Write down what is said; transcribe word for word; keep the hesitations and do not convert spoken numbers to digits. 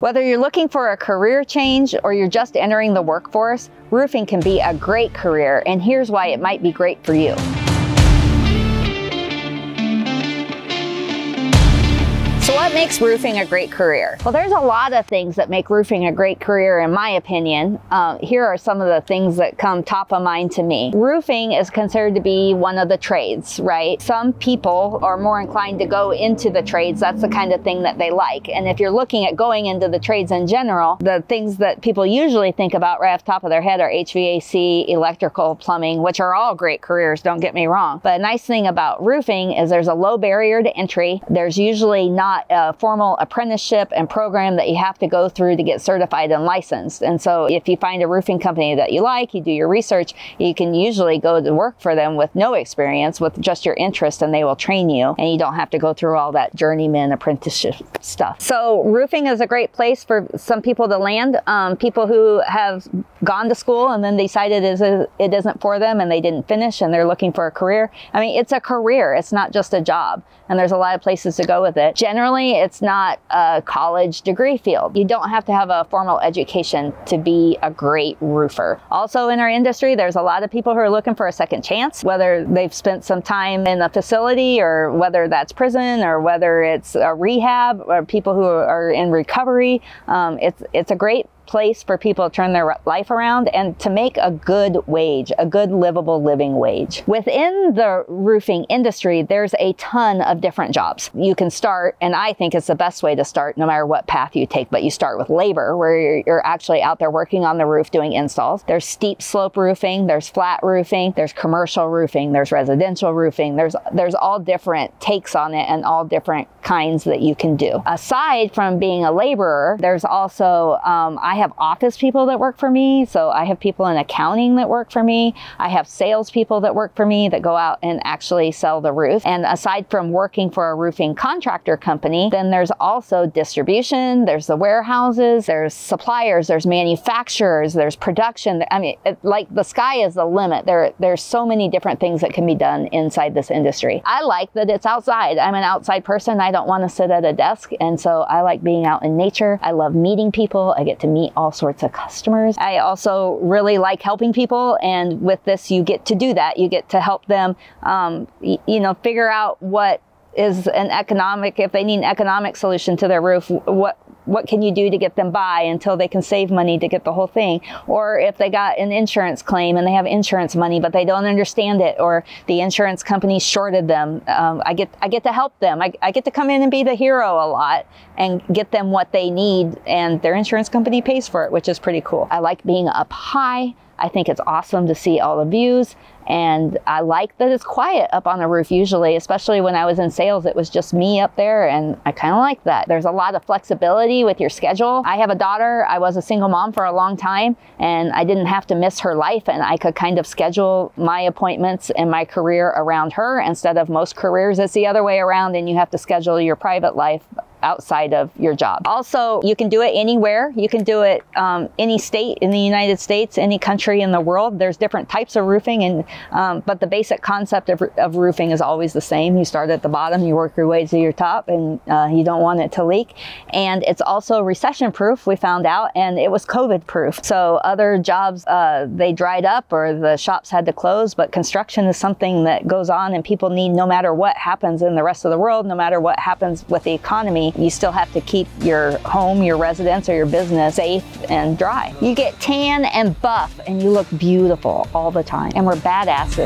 Whether you're looking for a career change or you're just entering the workforce, roofing can be a great career, and here's why it might be great for you. So what makes roofing a great career? Well, there's a lot of things that make roofing a great career, in my opinion. Uh, here are some of the things that come top of mind to me. Roofing is considered to be one of the trades, right? Some people are more inclined to go into the trades. That's the kind of thing that they like. And if you're looking at going into the trades in general, the things that people usually think about right off the top of their head are H V A C, electrical, plumbing, which are all great careers, don't get me wrong. But a nice thing about roofing is there's a low barrier to entry. There's usually not a formal apprenticeship and program that you have to go through to get certified and licensed. And so if you find a roofing company that you like, you do your research, you can usually go to work for them with no experience, with just your interest, and they will train you, and you don't have to go through all that journeyman apprenticeship stuff. So roofing is a great place for some people to land. Um, people who have gone to school and then decided it isn't for them and they didn't finish and they're looking for a career. I mean, it's a career. It's not just a job. And there's a lot of places to go with it. Generally, Generally, it's not a college degree field. You don't have to have a formal education to be a great roofer. Also in our industry, there's a lot of people who are looking for a second chance, whether they've spent some time in a facility or whether that's prison or whether it's a rehab or people who are in recovery. Um, it's, it's a great place for people to turn their life around and to make a good wage, a good livable living wage. Within the roofing industry, there's a ton of different jobs. You can start, and I think it's the best way to start no matter what path you take, but you start with labor, where you're, you're actually out there working on the roof doing installs. There's steep slope roofing, there's flat roofing, there's commercial roofing, there's residential roofing, there's, there's all different takes on it and all different kinds that you can do. Aside from being a laborer, there's also, um, I I have office people that work for me. So I have people in accounting that work for me. I have sales people that work for me that go out and actually sell the roof. And aside from working for a roofing contractor company, then there's also distribution, there's the warehouses, there's suppliers, there's manufacturers, there's production. I mean, it, like the sky is the limit. There, there's so many different things that can be done inside this industry. I like that it's outside. I'm an outside person. I don't want to sit at a desk. And so I like being out in nature. I love meeting people. I get to meet all sorts of customers. I also really like helping people, and with this you get to do that. You get to help them um, you know, figure out what is an economic, if they need an economic solution to their roof, what what can you do to get them by until they can save money to get the whole thing? Or if they got an insurance claim and they have insurance money, but they don't understand it, or the insurance company shorted them. Um, I get, I get to help them. I, I get to come in and be the hero a lot and get them what they need, and their insurance company pays for it, which is pretty cool. I like being up high. I think it's awesome to see all the views, and I like that it's quiet up on the roof usually, especially when I was in sales, it was just me up there, and I kind of like that. There's a lot of flexibility with your schedule. I have a daughter. I was a single mom for a long time, and I didn't have to miss her life, and I could kind of schedule my appointments and my career around her, instead of most careers it's the other way around and you have to schedule your private life outside of your job. Also, you can do it anywhere. You can do it um, any state in the United States, any country in the world. There's different types of roofing, and um, but the basic concept of, of roofing is always the same. You start at the bottom, you work your way to your top, and uh, you don't want it to leak. And it's also recession proof, we found out, and it was COVID proof. So other jobs, uh, they dried up or the shops had to close, but construction is something that goes on and people need no matter what happens in the rest of the world, no matter what happens with the economy. You still have to keep your home, your residence, or your business safe and dry. You get tan and buff and you look beautiful all the time. And we're badasses.